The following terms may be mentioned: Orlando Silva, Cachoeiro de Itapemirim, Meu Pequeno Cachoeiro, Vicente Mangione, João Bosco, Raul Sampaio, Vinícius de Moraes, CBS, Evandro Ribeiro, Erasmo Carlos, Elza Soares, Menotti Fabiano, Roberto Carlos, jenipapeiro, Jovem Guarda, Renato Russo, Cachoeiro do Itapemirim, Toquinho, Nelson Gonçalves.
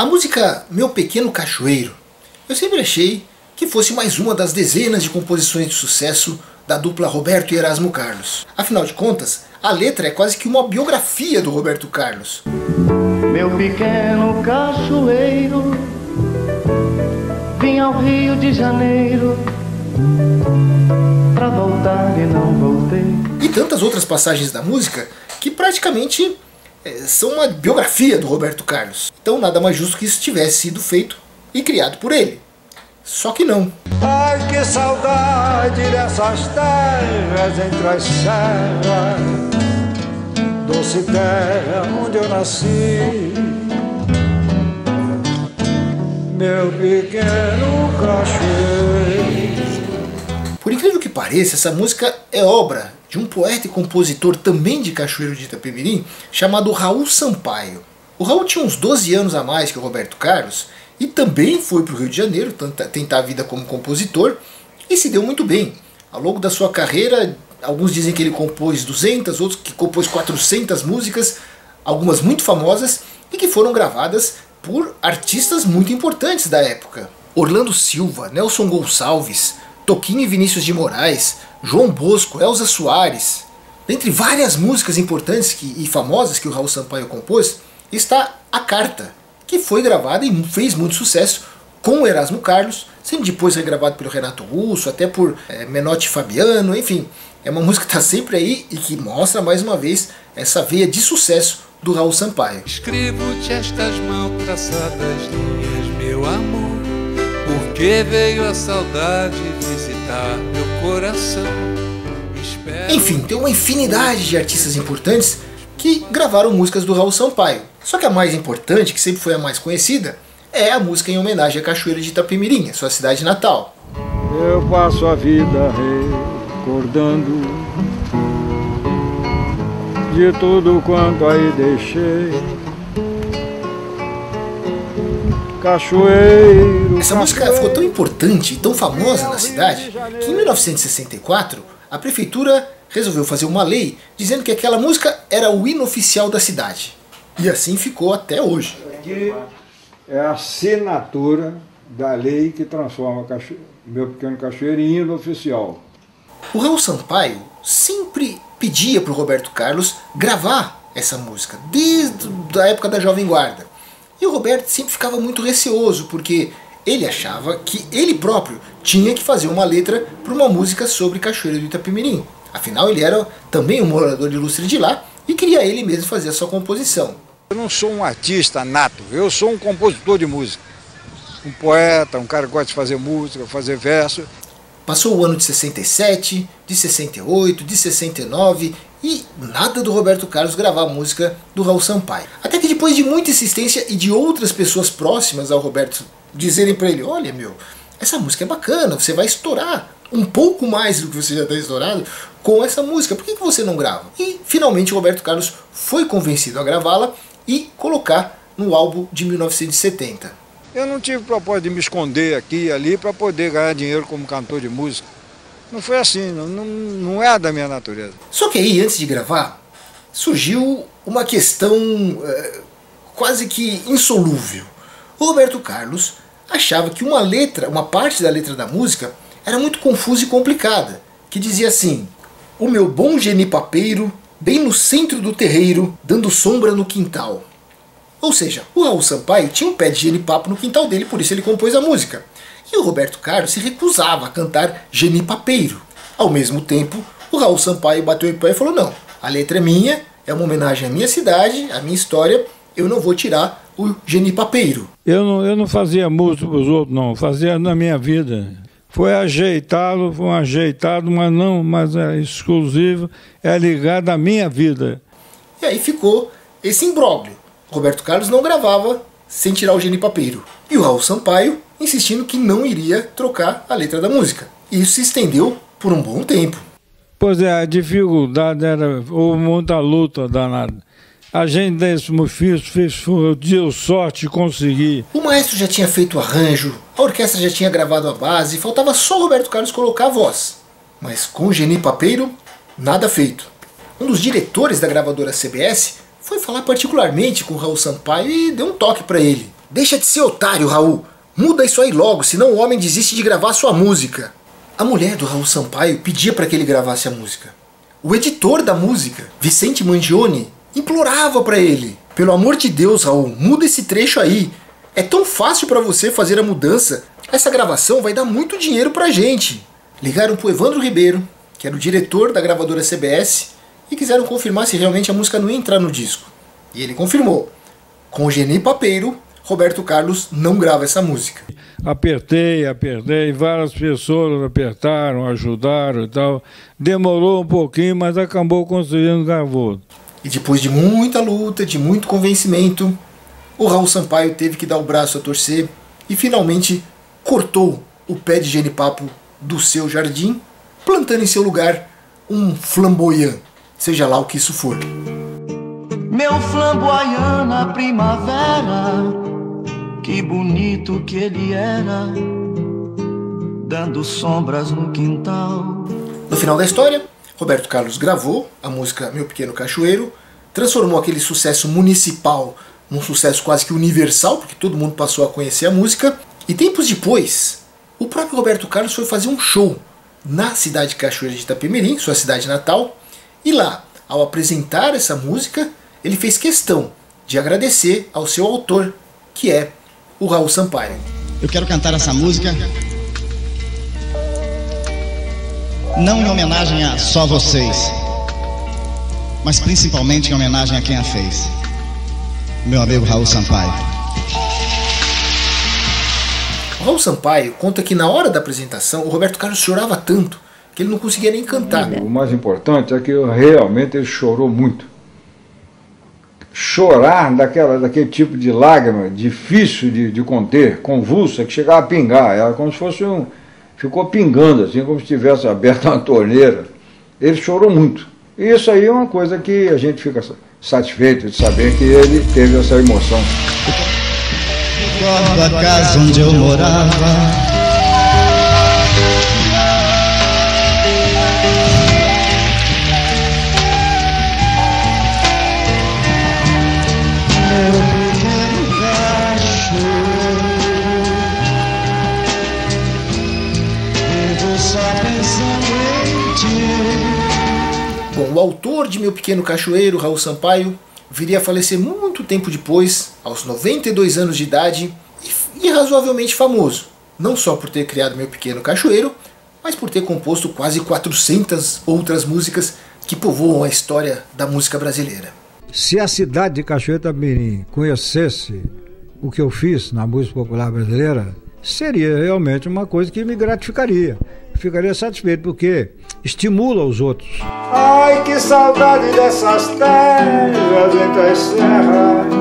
A música Meu Pequeno Cachoeiro, eu sempre achei que fosse mais uma das dezenas de composições de sucesso da dupla Roberto e Erasmo Carlos. Afinal de contas, a letra é quase que uma biografia do Roberto Carlos. Meu pequeno cachoeiro, vim ao Rio de Janeiro pra voltar e não voltei. E tantas outras passagens da música que praticamente são uma biografia do Roberto Carlos. Então nada mais justo que isso tivesse sido feito e criado por ele. Só que não. Ai, que saudade dessas terras entre as serras, doce terra onde eu nasci, meu pequeno cachoeiro. Por incrível que pareça, essa música é obra de um poeta e compositor também de Cachoeiro de Itapemirim chamado Raul Sampaio. O Raul tinha uns 12 anos a mais que o Roberto Carlos e também foi para o Rio de Janeiro tentar a vida como compositor e se deu muito bem. Ao longo da sua carreira, alguns dizem que ele compôs 200, outros que compôs 400 músicas, algumas muito famosas e que foram gravadas por artistas muito importantes da época. Orlando Silva, Nelson Gonçalves, Toquinho e Vinícius de Moraes, João Bosco, Elza Soares. Dentre várias músicas importantes e famosas que o Raul Sampaio compôs, está A Carta, que foi gravada e fez muito sucesso com o Erasmo Carlos, sendo depois regravado pelo Renato Russo, até por Menotti Fabiano, enfim. É uma música que está sempre aí e que mostra mais uma vez essa veia de sucesso do Raul Sampaio. Escrevo-te estas maltraçadas linhas, meu amor, porque veio a saudade visitar meu coração. Enfim, tem uma infinidade de artistas importantes que gravaram músicas do Raul Sampaio. Só que a mais importante, que sempre foi a mais conhecida, é a música em homenagem a Cachoeiro de Itapemirim, sua cidade natal. Eu passo a vida recordando de tudo quanto aí deixei. Cachoeiro. Essa música ficou tão importante e tão famosa na cidade que em 1964 a prefeitura resolveu fazer uma lei dizendo que aquela música era o hino oficial da cidade. E assim ficou até hoje. Aqui é a assinatura da lei que transforma Meu Pequeno Cachoeiro em hino oficial. O Raul Sampaio sempre pedia para o Roberto Carlos gravar essa música, desde a época da Jovem Guarda. E o Roberto sempre ficava muito receoso, porque ele achava que ele próprio tinha que fazer uma letra para uma música sobre Cachoeiro do Itapemirim. Afinal, ele era também um morador ilustre de lá e queria ele mesmo fazer a sua composição. Eu não sou um artista nato, eu sou um compositor de música. Um poeta, um cara que gosta de fazer música, fazer verso. Passou o ano de 67, de 68, de 69 e nada do Roberto Carlos gravar a música do Raul Sampaio. Até que depois de muita insistência e de outras pessoas próximas ao Roberto dizerem para ele: olha, meu, essa música é bacana, você vai estourar um pouco mais do que você já está estourado com essa música, por que você não grava? E finalmente o Roberto Carlos foi convencido a gravá-la e colocar no álbum de 1970. Eu não tive propósito de me esconder aqui e ali para poder ganhar dinheiro como cantor de música. Não foi assim, não é da minha natureza. Só que aí, antes de gravar, surgiu uma questão quase que insolúvel. O Roberto Carlos achava que uma letra, uma parte da letra da música era muito confusa e complicada, que dizia assim: o meu bom jenipapeiro, bem no centro do terreiro, dando sombra no quintal. Ou seja, o Raul Sampaio tinha um pé de genipapo no quintal dele, por isso ele compôs a música. E o Roberto Carlos se recusava a cantar jenipapeiro. Ao mesmo tempo, o Raul Sampaio bateu em pé e falou: não, a letra é minha, é uma homenagem à minha cidade, à minha história, eu não vou tirar o jenipapeiro. Eu não fazia música para os outros, não, fazia na minha vida. Foi ajeitado, mas é exclusivo, é ligado à minha vida. E aí ficou esse imbróglio. Roberto Carlos não gravava sem tirar o jenipapeiro. E o Raul Sampaio insistindo que não iria trocar a letra da música. E isso se estendeu por um bom tempo. Pois é, a dificuldade era, houve muita luta danada. A gente desse deu sorte de conseguir. O maestro já tinha feito o arranjo, a orquestra já tinha gravado a base, faltava só o Roberto Carlos colocar a voz. Mas com o jenipapeiro, nada feito. Um dos diretores da gravadora CBS foi falar particularmente com o Raul Sampaio e deu um toque para ele. Deixa de ser otário, Raul. Muda isso aí logo, senão o homem desiste de gravar sua música. A mulher do Raul Sampaio pedia para que ele gravasse a música. O editor da música, Vicente Mangione, implorava para ele. Pelo amor de Deus, Raul, muda esse trecho aí. É tão fácil para você fazer a mudança. Essa gravação vai dar muito dinheiro pra gente. Ligaram pro Evandro Ribeiro, que era o diretor da gravadora CBS, e quiseram confirmar se realmente a música não ia entrar no disco. E ele confirmou. Com o Jenipapeiro, Roberto Carlos não grava essa música. Apertei, várias pessoas apertaram, ajudaram e tal. Demorou um pouquinho, mas acabou conseguindo gravar. E depois de muita luta, de muito convencimento, o Raul Sampaio teve que dar o braço a torcer e finalmente cortou o pé de genipapo do seu jardim, plantando em seu lugar um flamboyant, seja lá o que isso for. Meu flamboyant na primavera, que bonito que ele era, dando sombras no quintal. No final da história, Roberto Carlos gravou a música Meu Pequeno Cachoeiro, transformou aquele sucesso municipal num sucesso quase que universal, porque todo mundo passou a conhecer a música. E tempos depois, o próprio Roberto Carlos foi fazer um show na cidade de Cachoeiro de Itapemirim, sua cidade natal, e lá, ao apresentar essa música, ele fez questão de agradecer ao seu autor, que é o Raul Sampaio. Eu quero cantar essa música não em homenagem a só vocês, mas principalmente em homenagem a quem a fez, meu amigo Raul Sampaio. O Raul Sampaio conta que na hora da apresentação o Roberto Carlos chorava tanto que ele não conseguia nem cantar. O mais importante é que realmente ele chorou muito. Chorar daquele tipo de lágrima difícil de conter, convulsa, que chegava a pingar. Era como se fosse um... Ficou pingando, assim, como se tivesse aberto uma torneira. Ele chorou muito. E isso aí é uma coisa que a gente fica satisfeito de saber que ele teve essa emoção. Recordo a casa onde eu morava, o autor de Meu Pequeno Cachoeiro, Raul Sampaio, viria a falecer muito tempo depois, aos 92 anos de idade, e razoavelmente famoso, não só por ter criado Meu Pequeno Cachoeiro, mas por ter composto quase 400 outras músicas que povoam a história da música brasileira. Se a cidade de Cachoeiro de Itapemirim conhecesse o que eu fiz na música popular brasileira, seria realmente uma coisa que me gratificaria. Ficaria satisfeito, porque estimula os outros. Ai, que saudade dessas terras, entre as serras.